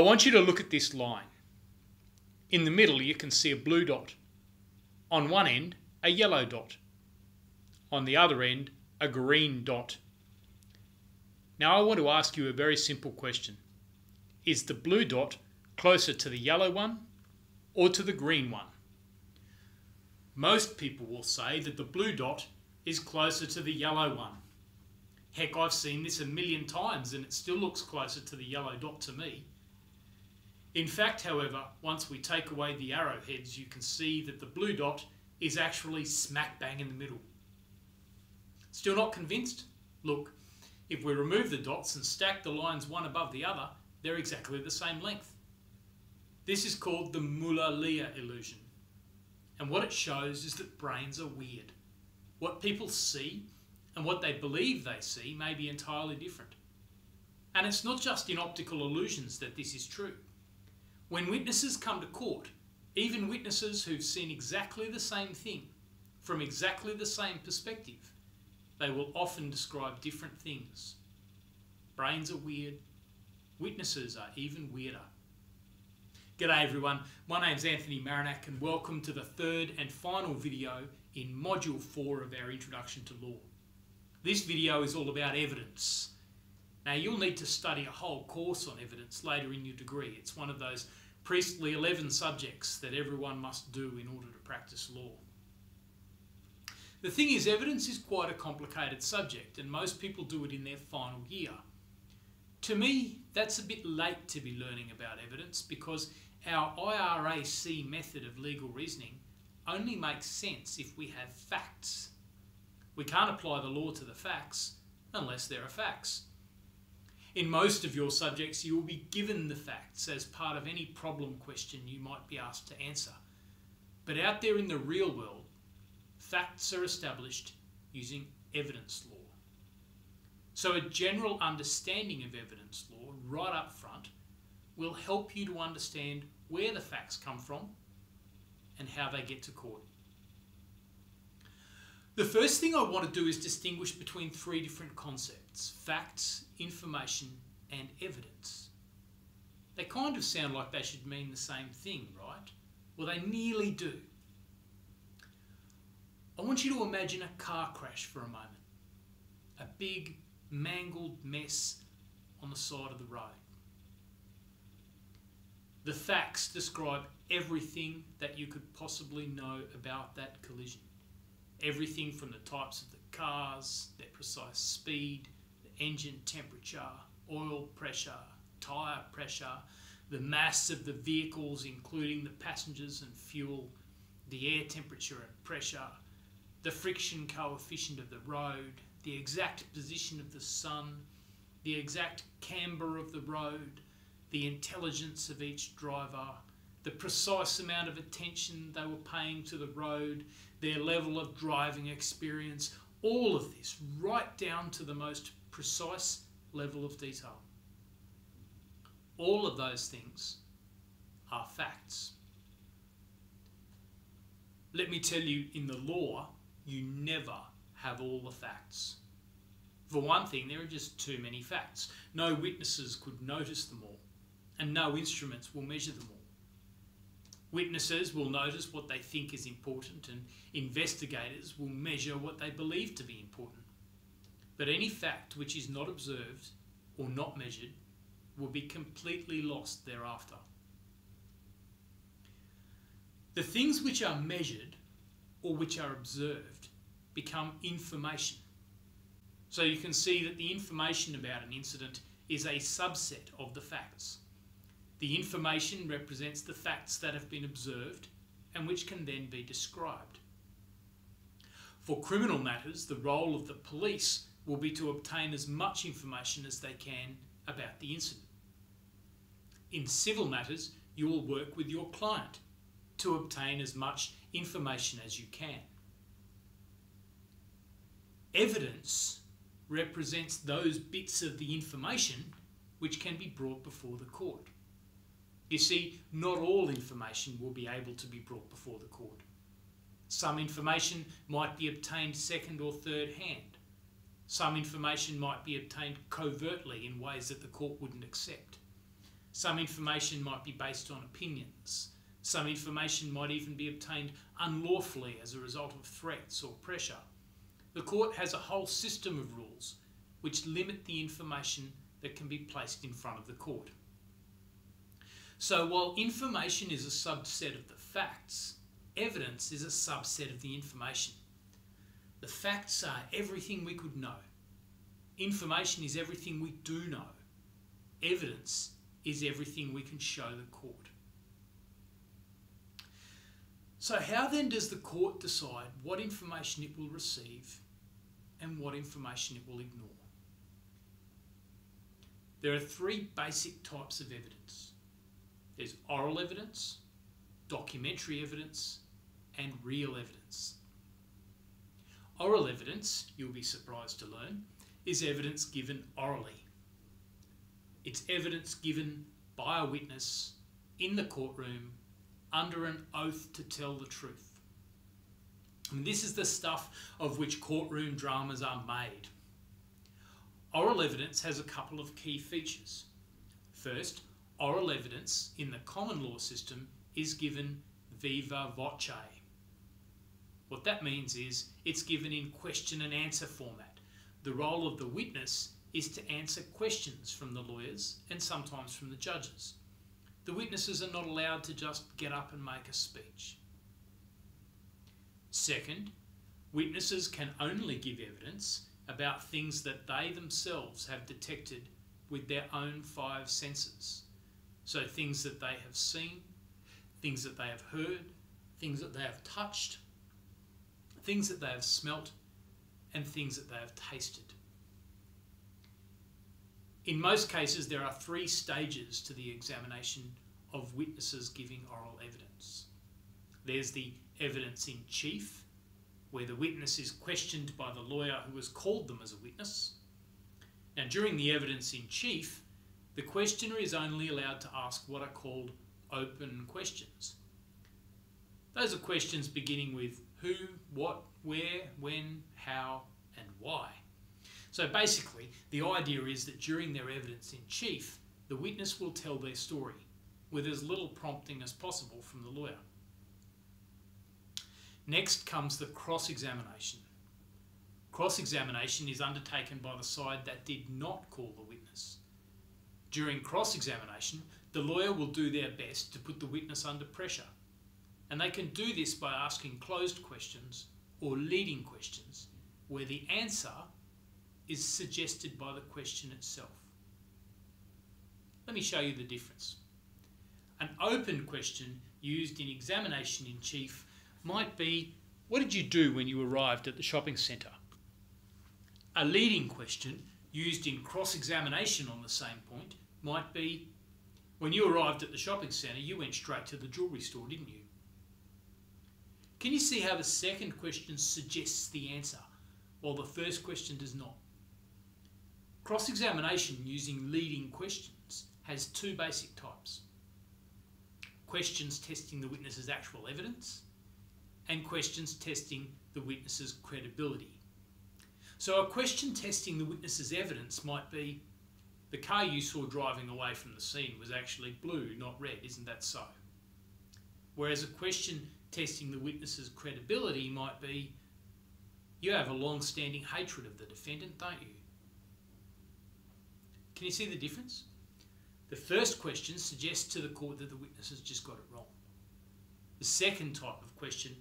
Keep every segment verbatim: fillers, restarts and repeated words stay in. I want you to look at this line. In the middle, you can see a blue dot. On one end, a yellow dot. On the other end, a green dot. Now I want to ask you a very simple question. Is the blue dot closer to the yellow one or to the green one? Most people will say that the blue dot is closer to the yellow one. Heck, I've seen this a million times and it still looks closer to the yellow dot to me. In fact, however, once we take away the arrowheads, you can see that the blue dot is actually smack bang in the middle. Still not convinced? Look, if we remove the dots and stack the lines one above the other, they're exactly the same length. This is called the Müller-Lyer illusion. And what it shows is that brains are weird. What people see and what they believe they see may be entirely different. And it's not just in optical illusions that this is true. When witnesses come to court, even witnesses who've seen exactly the same thing, from exactly the same perspective, they will often describe different things. Brains are weird. Witnesses are even weirder. G'day everyone, my name's Anthony Marinac and welcome to the third and final video in Module four of our Introduction to Law. This video is all about evidence. Now you'll need to study a whole course on evidence later in your degree. It's one of those priestly eleven subjects that everyone must do in order to practice law. The thing is, evidence is quite a complicated subject and most people do it in their final year. To me, that's a bit late to be learning about evidence because our I R A C method of legal reasoning only makes sense if we have facts. We can't apply the law to the facts unless there are facts. In most of your subjects, you will be given the facts as part of any problem question you might be asked to answer. But out there in the real world, facts are established using evidence law. So a general understanding of evidence law right up front will help you to understand where the facts come from and how they get to court. The first thing I want to do is distinguish between three different concepts: facts, information, and evidence. They kind of sound like they should mean the same thing, right? Well, they nearly do. I want you to imagine a car crash for a moment. A big, mangled mess on the side of the road. The facts describe everything that you could possibly know about that collision. Everything from the types of the cars, their precise speed, the engine temperature, oil pressure, tyre pressure, the mass of the vehicles including the passengers and fuel, the air temperature and pressure, the friction coefficient of the road, the exact position of the sun, the exact camber of the road, the intelligence of each driver, the precise amount of attention they were paying to the road, their level of driving experience, all of this right down to the most precise level of detail. All of those things are facts. Let me tell you, in the law, you never have all the facts. For one thing, there are just too many facts. No witnesses could notice them all, and no instruments will measure them all. Witnesses will notice what they think is important, and investigators will measure what they believe to be important. But any fact which is not observed or not measured will be completely lost thereafter. The things which are measured or which are observed become information. So you can see that the information about an incident is a subset of the facts. The information represents the facts that have been observed and which can then be described. For criminal matters, the role of the police will be to obtain as much information as they can about the incident. In civil matters, you will work with your client to obtain as much information as you can. Evidence represents those bits of the information which can be brought before the court. You see, not all information will be able to be brought before the court. Some information might be obtained second or third hand. Some information might be obtained covertly in ways that the court wouldn't accept. Some information might be based on opinions. Some information might even be obtained unlawfully as a result of threats or pressure. The court has a whole system of rules which limit the information that can be placed in front of the court. So while information is a subset of the facts, evidence is a subset of the information. The facts are everything we could know. Information is everything we do know. Evidence is everything we can show the court. So how then does the court decide what information it will receive and what information it will ignore? There are three basic types of evidence. There's oral evidence, documentary evidence, and real evidence. Oral evidence, you'll be surprised to learn, is evidence given orally. It's evidence given by a witness in the courtroom under an oath to tell the truth. And this is the stuff of which courtroom dramas are made. Oral evidence has a couple of key features. First, oral evidence in the common law system is given viva voce. What that means is it's given in question and answer format. The role of the witness is to answer questions from the lawyers and sometimes from the judges. The witnesses are not allowed to just get up and make a speech. Second, witnesses can only give evidence about things that they themselves have detected with their own five senses. So things that they have seen, things that they have heard, things that they have touched, things that they have smelt, and things that they have tasted. In most cases, there are three stages to the examination of witnesses giving oral evidence. There's the evidence in chief, where the witness is questioned by the lawyer who has called them as a witness. Now, during the evidence in chief, the questioner is only allowed to ask what are called open questions. Those are questions beginning with who, what, where, when, how, and why. So basically, the idea is that during their evidence in chief, the witness will tell their story with as little prompting as possible from the lawyer. Next comes the cross-examination. Cross-examination is undertaken by the side that did not call the witness. During cross-examination, the lawyer will do their best to put the witness under pressure. And they can do this by asking closed questions or leading questions where the answer is suggested by the question itself. Let me show you the difference. An open question used in examination in chief might be, what did you do when you arrived at the shopping centre? A leading question used in cross-examination on the same point might be, when you arrived at the shopping centre, you went straight to the jewellery store, didn't you? Can you see how the second question suggests the answer, while the first question does not? Cross-examination using leading questions has two basic types. Questions testing the witness's actual evidence, and questions testing the witness's credibility. So a question testing the witness's evidence might be, the car you saw driving away from the scene was actually blue, not red, isn't that so? Whereas a question testing the witness's credibility might be, you have a long-standing hatred of the defendant, don't you? Can you see the difference? The first question suggests to the court that the witness has just got it wrong. The second type of question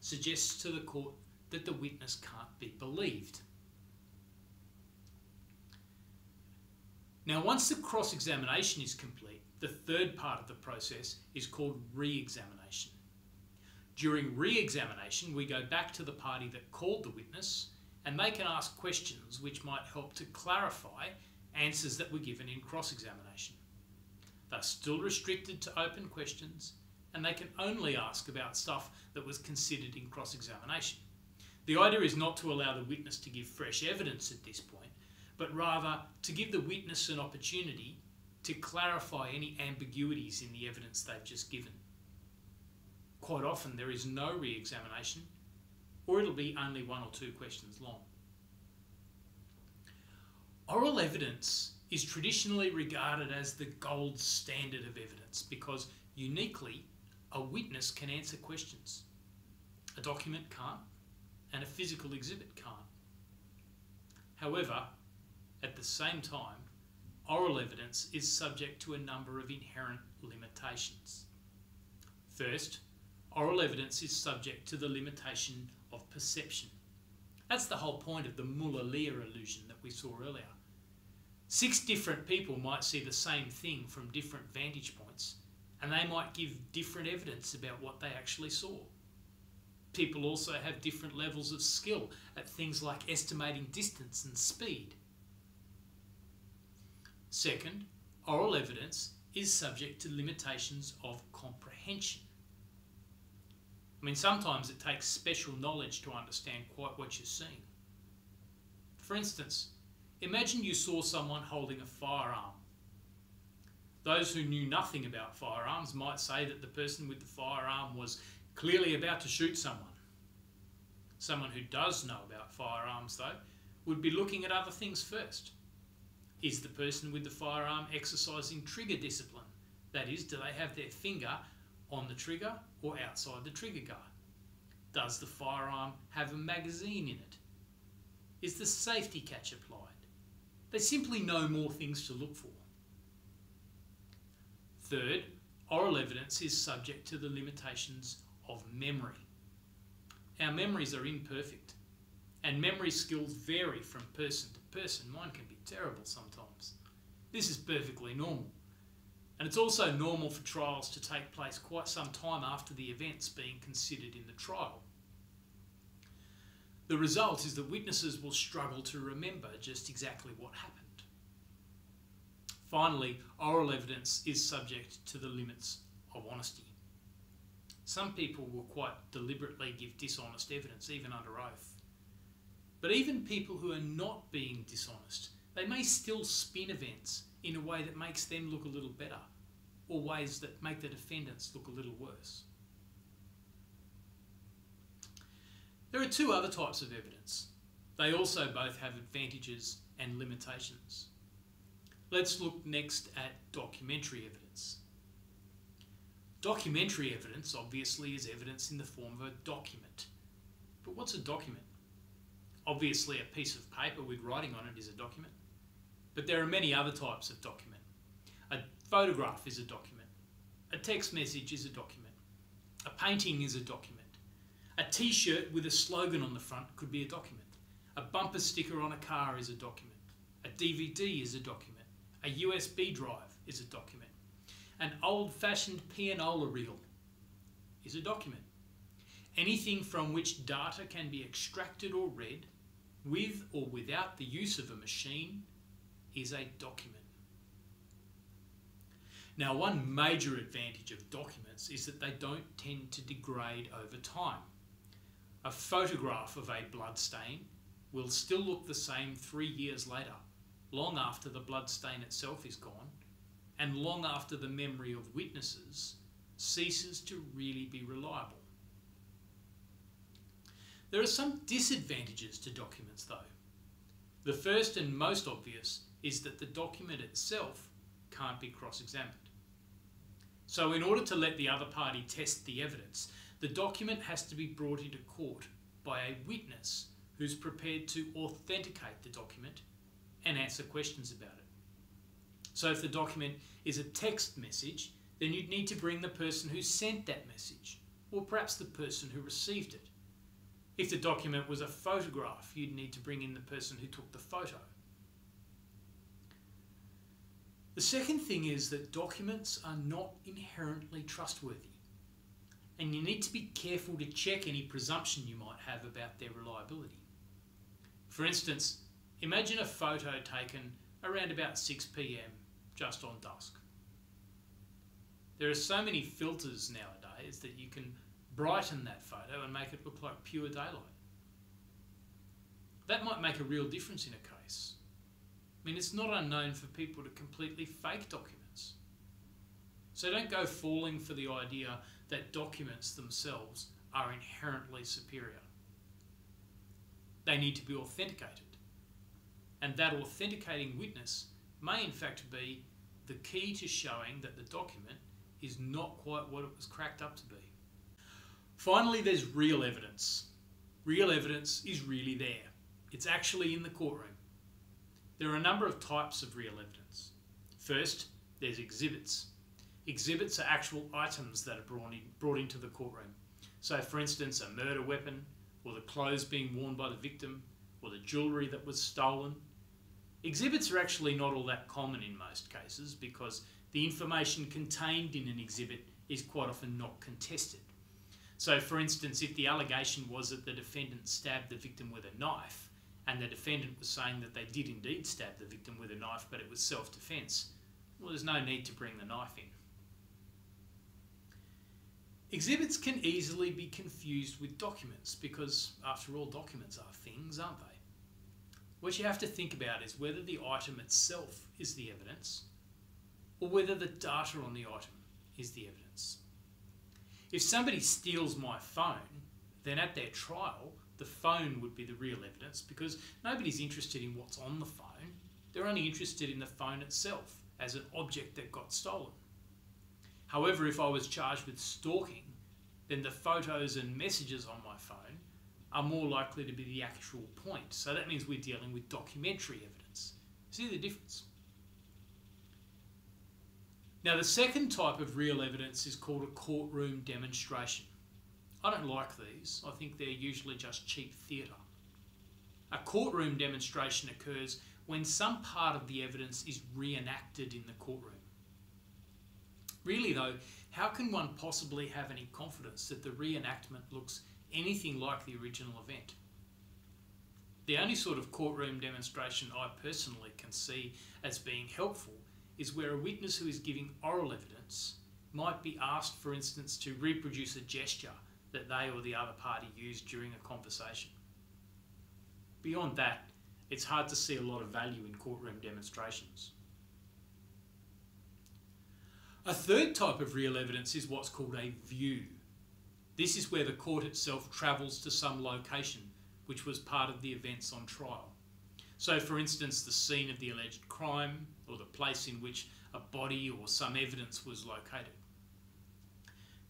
suggests to the court that the witness can't be believed. Now, once the cross-examination is complete, the third part of the process is called re-examination. During re-examination, we go back to the party that called the witness and they can ask questions which might help to clarify answers that were given in cross-examination. They're still restricted to open questions and they can only ask about stuff that was considered in cross-examination. The idea is not to allow the witness to give fresh evidence at this point, but rather to give the witness an opportunity to clarify any ambiguities in the evidence they've just given. Quite often there is no re-examination, or it'll be only one or two questions long. Oral evidence is traditionally regarded as the gold standard of evidence because, uniquely, a witness can answer questions. A document can't, and a physical exhibit can't. However, at the same time, oral evidence is subject to a number of inherent limitations. First, oral evidence is subject to the limitation of perception. That's the whole point of the Müller-Lyer illusion that we saw earlier. Six different people might see the same thing from different vantage points, and they might give different evidence about what they actually saw. People also have different levels of skill at things like estimating distance and speed. Second, oral evidence is subject to limitations of comprehension. I mean, sometimes it takes special knowledge to understand quite what you're seeing. For instance, imagine you saw someone holding a firearm. Those who knew nothing about firearms might say that the person with the firearm was clearly about to shoot someone. Someone who does know about firearms, though, would be looking at other things first. Is the person with the firearm exercising trigger discipline? That is, do they have their finger on the trigger or outside the trigger guard? Does the firearm have a magazine in it? Is the safety catch applied? They simply know more things to look for. Third, oral evidence is subject to the limitations of memory. Our memories are imperfect, and memory skills vary from person to person. Mine can be terrible sometimes. This is perfectly normal. And it's also normal for trials to take place quite some time after the events being considered in the trial. The result is that witnesses will struggle to remember just exactly what happened. Finally, oral evidence is subject to the limits of honesty. Some people will quite deliberately give dishonest evidence, even under oath. But even people who are not being dishonest, they may still spin events in a way that makes them look a little better, or ways that make the defendants look a little worse. There are two other types of evidence. They also both have advantages and limitations. Let's look next at documentary evidence. Documentary evidence, obviously, is evidence in the form of a document. But what's a document? Obviously, a piece of paper with writing on it is a document. But there are many other types of document. A photograph is a document. A text message is a document. A painting is a document. A t-shirt with a slogan on the front could be a document. A bumper sticker on a car is a document. A D V D is a document. A U S B drive is a document. An old-fashioned pianola reel is a document. Anything from which data can be extracted or read, with or without the use of a machine, is a document. Now, one major advantage of documents is that they don't tend to degrade over time. A photograph of a blood stain will still look the same three years later, long after the blood stain itself is gone, and long after the memory of witnesses ceases to really be reliable. There are some disadvantages to documents, though. The first and most obvious is that the document itself can't be cross-examined. So in order to let the other party test the evidence, the document has to be brought into court by a witness who's prepared to authenticate the document and answer questions about it. So if the document is a text message, then you'd need to bring the person who sent that message, or perhaps the person who received it. If the document was a photograph, you'd need to bring in the person who took the photo. The second thing is that documents are not inherently trustworthy, and you need to be careful to check any presumption you might have about their reliability. For instance, imagine a photo taken around about six p m, just on dusk. There are so many filters nowadays that you can brighten that photo and make it look like pure daylight. That might make a real difference in a case. I mean, it's not unknown for people to completely fake documents. So don't go falling for the idea that documents themselves are inherently superior. They need to be authenticated. And that authenticating witness may in fact be the key to showing that the document is not quite what it was cracked up to be. Finally, there's real evidence. Real evidence is really there. It's actually in the courtroom. There are a number of types of real evidence. First, there's exhibits. Exhibits are actual items that are brought, in, brought into the courtroom. So, for instance, a murder weapon, or the clothes being worn by the victim, or the jewellery that was stolen. Exhibits are actually not all that common in most cases because the information contained in an exhibit is quite often not contested. So, for instance, if the allegation was that the defendant stabbed the victim with a knife, and the defendant was saying that they did indeed stab the victim with a knife, but it was self-defense, well, there's no need to bring the knife in. Exhibits can easily be confused with documents because, after all, documents are things, aren't they? What you have to think about is whether the item itself is the evidence, or whether the data on the item is the evidence. If somebody steals my phone, then at their trial, the phone would be the real evidence because nobody's interested in what's on the phone. They're only interested in the phone itself as an object that got stolen. However, if I was charged with stalking, then the photos and messages on my phone are more likely to be the actual point. So that means we're dealing with documentary evidence. See the difference? Now, the second type of real evidence is called a courtroom demonstration. I don't like these. I think they're usually just cheap theatre. A courtroom demonstration occurs when some part of the evidence is reenacted in the courtroom. Really though, how can one possibly have any confidence that the reenactment looks anything like the original event? The only sort of courtroom demonstration I personally can see as being helpful is where a witness who is giving oral evidence might be asked, for instance, to reproduce a gesture that they or the other party used during a conversation. Beyond that, it's hard to see a lot of value in courtroom demonstrations. A third type of real evidence is what's called a view. This is where the court itself travels to some location which was part of the events on trial. So, for instance, the scene of the alleged crime, or the place in which a body or some evidence was located.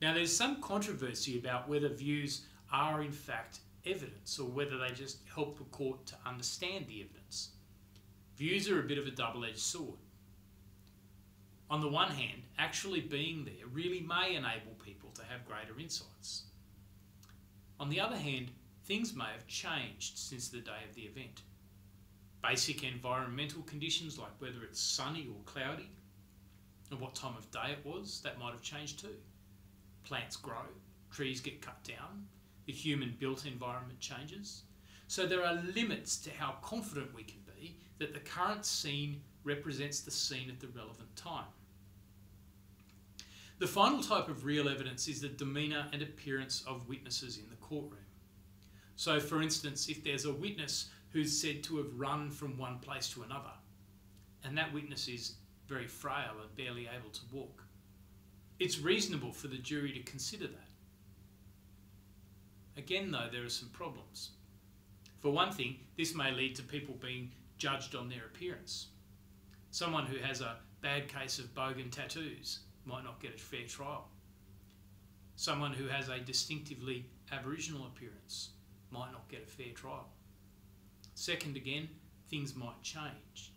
Now, there's some controversy about whether views are in fact evidence, or whether they just help the court to understand the evidence. Views are a bit of a double-edged sword. On the one hand, actually being there really may enable people to have greater insights. On the other hand, things may have changed since the day of the event. Basic environmental conditions, like whether it's sunny or cloudy, and what time of day it was, that might have changed too. Plants grow, trees get cut down, the human built environment changes. So there are limits to how confident we can be that the current scene represents the scene at the relevant time. The final type of real evidence is the demeanour and appearance of witnesses in the courtroom. So, for instance, if there's a witness who's said to have run from one place to another, and that witness is very frail and barely able to walk, it's reasonable for the jury to consider that. Again though, there are some problems. For one thing, this may lead to people being judged on their appearance. Someone who has a bad case of bogan tattoos might not get a fair trial. Someone who has a distinctively Aboriginal appearance might not get a fair trial. Second, again, things might change.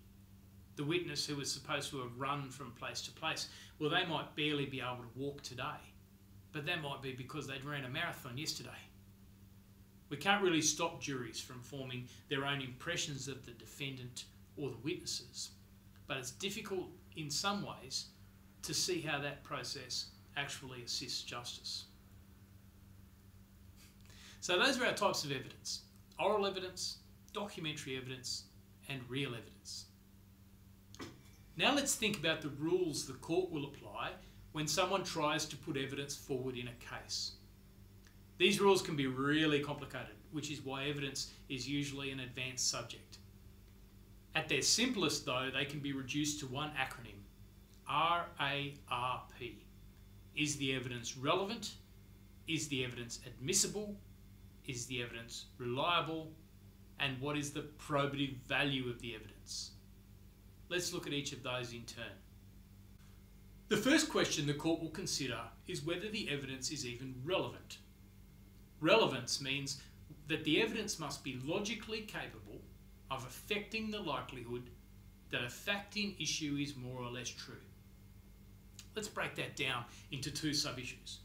The witness who was supposed to have run from place to place, well, they might barely be able to walk today, but that might be because they'd ran a marathon yesterday. We can't really stop juries from forming their own impressions of the defendant or the witnesses, but it's difficult in some ways to see how that process actually assists justice. So those are our types of evidence: oral evidence, documentary evidence, and real evidence. Now let's think about the rules the court will apply when someone tries to put evidence forward in a case. These rules can be really complicated, which is why evidence is usually an advanced subject. At their simplest though, they can be reduced to one acronym: R A R P. Is the evidence relevant? Is the evidence admissible? Is the evidence reliable? And what is the probative value of the evidence? Let's look at each of those in turn. The first question the court will consider is whether the evidence is even relevant. Relevance means that the evidence must be logically capable of affecting the likelihood that a fact in issue is more or less true. Let's break that down into two sub-issues.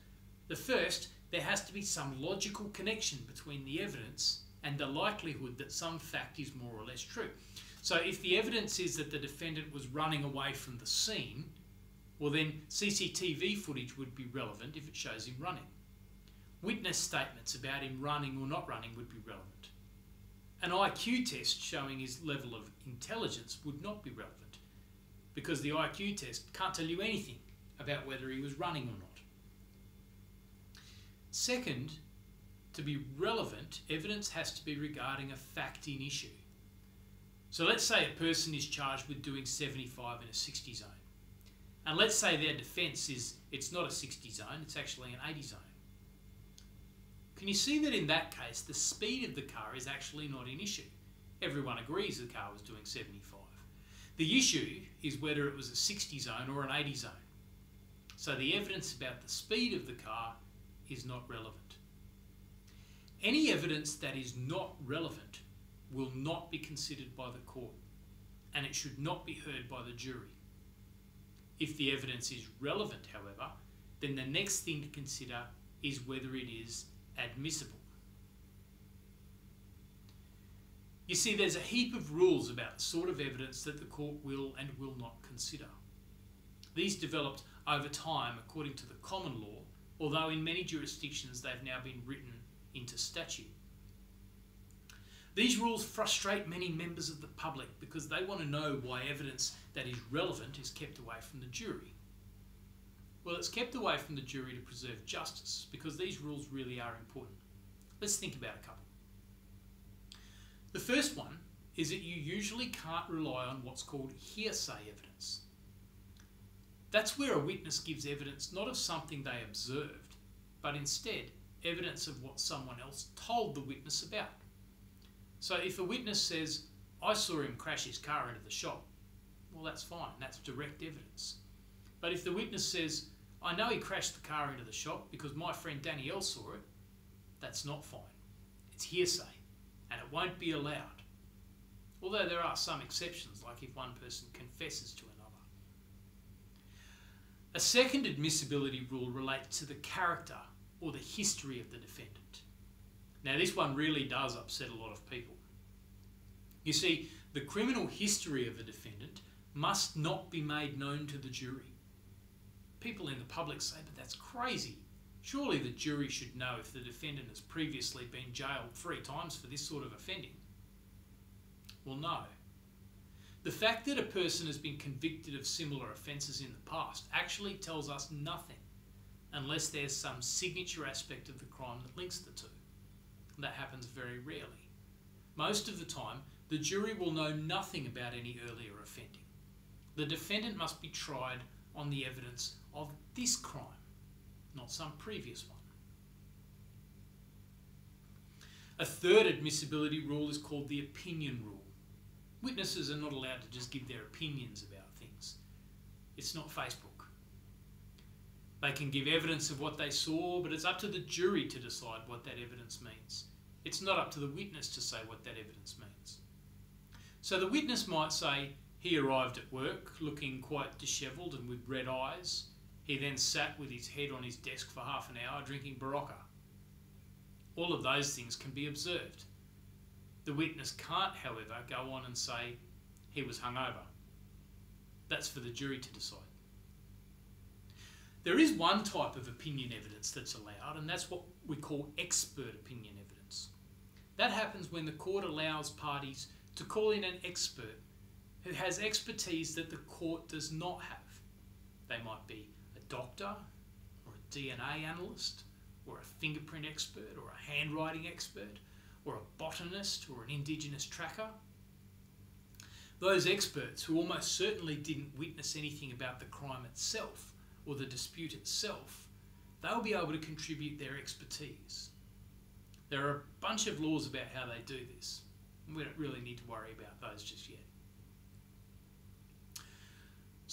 The first, there has to be some logical connection between the evidence and the likelihood that some fact is more or less true. So if the evidence is that the defendant was running away from the scene, well then C C T V footage would be relevant if it shows him running. Witness statements about him running or not running would be relevant. An I Q test showing his level of intelligence would not be relevant because the I Q test can't tell you anything about whether he was running or not. Second, to be relevant, evidence has to be regarding a fact in issue. So let's say a person is charged with doing seventy-five in a sixty zone. And let's say their defense is it's not a sixty zone, it's actually an eighty zone. Can you see that in that case, the speed of the car is actually not an issue? Everyone agrees the car was doing seventy-five. The issue is whether it was a sixty zone or an eighty zone. So the evidence about the speed of the car is not relevant. Any evidence that is not relevant will not be considered by the court, and it should not be heard by the jury. If the evidence is relevant, however, then the next thing to consider is whether it is admissible. You see, there's a heap of rules about the sort of evidence that the court will and will not consider. These developed over time according to the common law, although in many jurisdictions they've now been written into statute. These rules frustrate many members of the public because they want to know why evidence that is relevant is kept away from the jury. Well, it's kept away from the jury to preserve justice because these rules really are important. Let's think about a couple. The first one is that you usually can't rely on what's called hearsay evidence. That's where a witness gives evidence not of something they observed, but instead evidence of what someone else told the witness about. So if a witness says, I saw him crash his car into the shop, well, that's fine, that's direct evidence. But if the witness says, I know he crashed the car into the shop because my friend Danielle saw it, that's not fine. It's hearsay and it won't be allowed. Although there are some exceptions, like if one person confesses to another. A second admissibility rule relates to the character or the history of the defendant. Now this one really does upset a lot of people. You see, the criminal history of a defendant must not be made known to the jury. People in the public say, but that's crazy. Surely the jury should know if the defendant has previously been jailed three times for this sort of offending. Well, no. The fact that a person has been convicted of similar offences in the past actually tells us nothing unless there's some signature aspect of the crime that links the two. And that happens very rarely. Most of the time, the jury will know nothing about any earlier offending. The defendant must be tried on the evidence of this crime, not some previous one. A third admissibility rule is called the opinion rule. Witnesses are not allowed to just give their opinions about things. It's not Facebook. They can give evidence of what they saw, but it's up to the jury to decide what that evidence means. It's not up to the witness to say what that evidence means. So the witness might say, he arrived at work looking quite dishevelled and with red eyes. He then sat with his head on his desk for half an hour drinking Barocca. All of those things can be observed. The witness can't, however, go on and say he was hungover. That's for the jury to decide. There is one type of opinion evidence that's allowed, and that's what we call expert opinion evidence. That happens when the court allows parties to call in an expert who has expertise that the court does not have. They might be a doctor, or a D N A analyst, or a fingerprint expert, or a handwriting expert, or a botanist, or an indigenous tracker. Those experts who almost certainly didn't witness anything about the crime itself, or the dispute itself, they'll be able to contribute their expertise. There are a bunch of laws about how they do this, and we don't really need to worry about those just yet.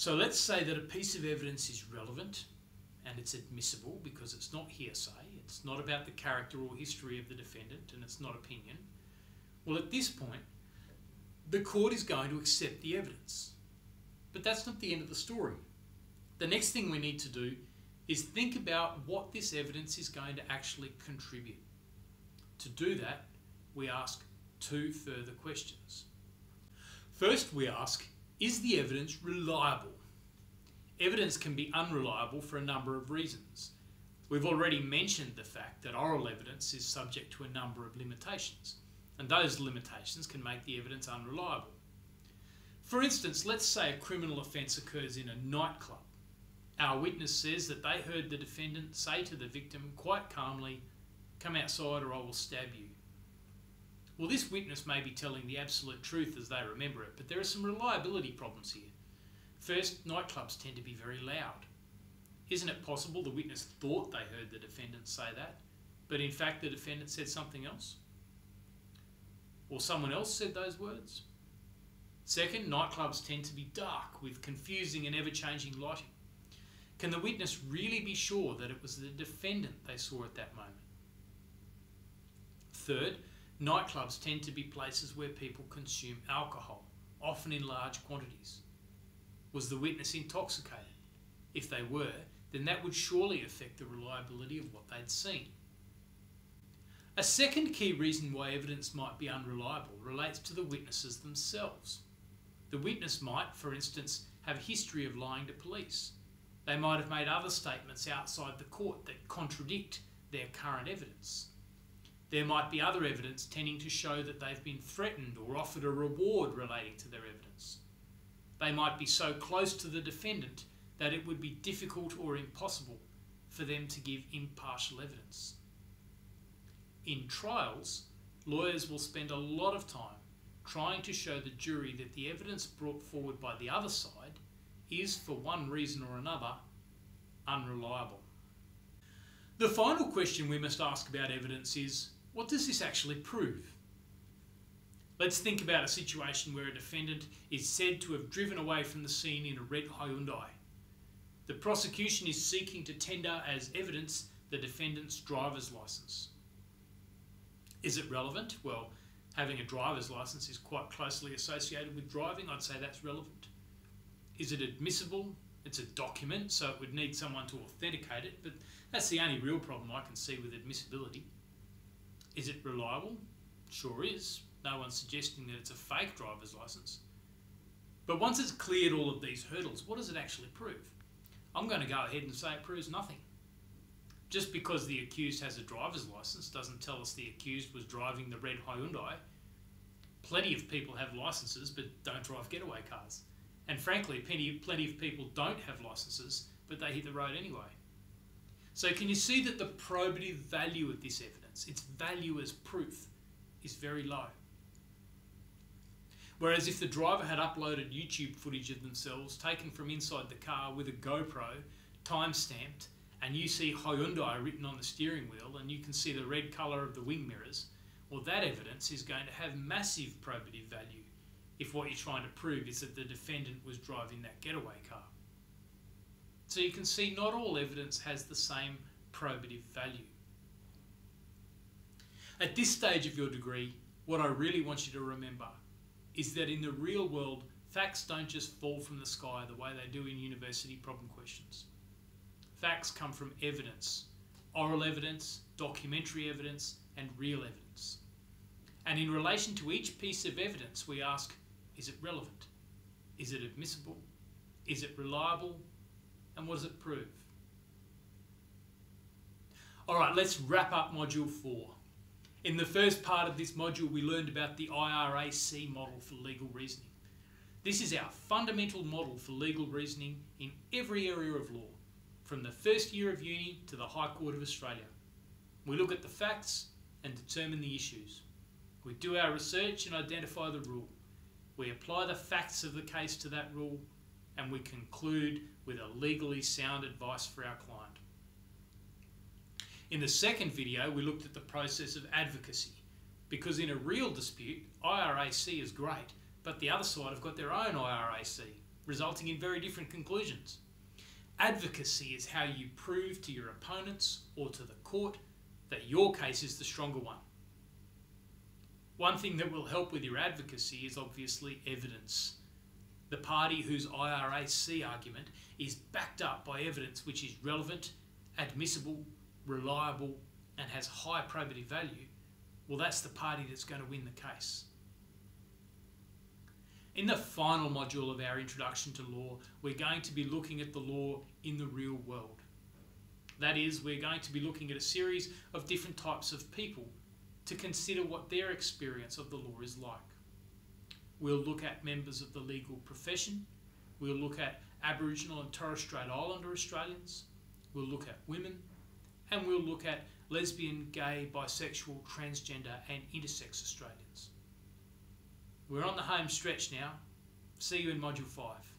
So let's say that a piece of evidence is relevant and it's admissible because it's not hearsay, it's not about the character or history of the defendant, and it's not opinion. Well, at this point, the court is going to accept the evidence. But that's not the end of the story. The next thing we need to do is think about what this evidence is going to actually contribute. To do that, we ask two further questions. First, we ask, is the evidence reliable? Evidence can be unreliable for a number of reasons. We've already mentioned the fact that oral evidence is subject to a number of limitations, and those limitations can make the evidence unreliable. For instance, let's say a criminal offence occurs in a nightclub. Our witness says that they heard the defendant say to the victim quite calmly, "Come outside or I will stab you." Well, this witness may be telling the absolute truth as they remember it, but there are some reliability problems here. First, nightclubs tend to be very loud. Isn't it possible the witness thought they heard the defendant say that, but in fact the defendant said something else? Or someone else said those words? Second, nightclubs tend to be dark with confusing and ever-changing lighting. Can the witness really be sure that it was the defendant they saw at that moment? Third, nightclubs tend to be places where people consume alcohol, often in large quantities. Was the witness intoxicated? If they were, then that would surely affect the reliability of what they'd seen. A second key reason why evidence might be unreliable relates to the witnesses themselves. The witness might, for instance, have a history of lying to police. They might have made other statements outside the court that contradict their current evidence. There might be other evidence tending to show that they've been threatened or offered a reward relating to their evidence. They might be so close to the defendant that it would be difficult or impossible for them to give impartial evidence. In trials, lawyers will spend a lot of time trying to show the jury that the evidence brought forward by the other side is, for one reason or another, unreliable. The final question we must ask about evidence is, what does this actually prove? Let's think about a situation where a defendant is said to have driven away from the scene in a red Hyundai. The prosecution is seeking to tender as evidence the defendant's driver's licence. Is it relevant? Well, having a driver's licence is quite closely associated with driving. I'd say that's relevant. Is it admissible? It's a document, so it would need someone to authenticate it, but that's the only real problem I can see with admissibility. Is it reliable? Sure is. No one's suggesting that it's a fake driver's licence. But once it's cleared all of these hurdles, what does it actually prove? I'm going to go ahead and say it proves nothing. Just because the accused has a driver's licence doesn't tell us the accused was driving the red Hyundai. Plenty of people have licences but don't drive getaway cars. And frankly, plenty, plenty of people don't have licences but they hit the road anyway. So can you see that the probative value of this evidence, its value as proof, is very low? Whereas if the driver had uploaded YouTube footage of themselves taken from inside the car with a GoPro, time-stamped, and you see Hyundai written on the steering wheel and you can see the red colour of the wing mirrors, well, that evidence is going to have massive probative value if what you're trying to prove is that the defendant was driving that getaway car. So you can see not all evidence has the same probative value. At this stage of your degree, what I really want you to remember is that in the real world, facts don't just fall from the sky the way they do in university problem questions. Facts come from evidence, oral evidence, documentary evidence, and real evidence. And in relation to each piece of evidence, we ask, is it relevant? Is it admissible? Is it reliable? And what does it prove? All right, let's wrap up Module four. In the first part of this module, we learned about the I R A C model for legal reasoning. This is our fundamental model for legal reasoning in every area of law, from the first year of uni to the High Court of Australia. We look at the facts and determine the issues. We do our research and identify the rule. We apply the facts of the case to that rule, and we conclude with a legally sound advice for our client. In the second video, we looked at the process of advocacy, because in a real dispute, I R A C is great, but the other side have got their own I R A C, resulting in very different conclusions. Advocacy is how you prove to your opponents or to the court that your case is the stronger one. One thing that will help with your advocacy is obviously evidence. The party whose I R A C argument is backed up by evidence which is relevant, admissible, reliable, and has high probative value, well, that's the party that's going to win the case. In the final module of our introduction to law, we're going to be looking at the law in the real world. That is, we're going to be looking at a series of different types of people to consider what their experience of the law is like. We'll look at members of the legal profession. We'll look at Aboriginal and Torres Strait Islander Australians. We'll look at women. And we'll look at lesbian, gay, bisexual, transgender and intersex Australians. We're on the home stretch now. See you in Module five.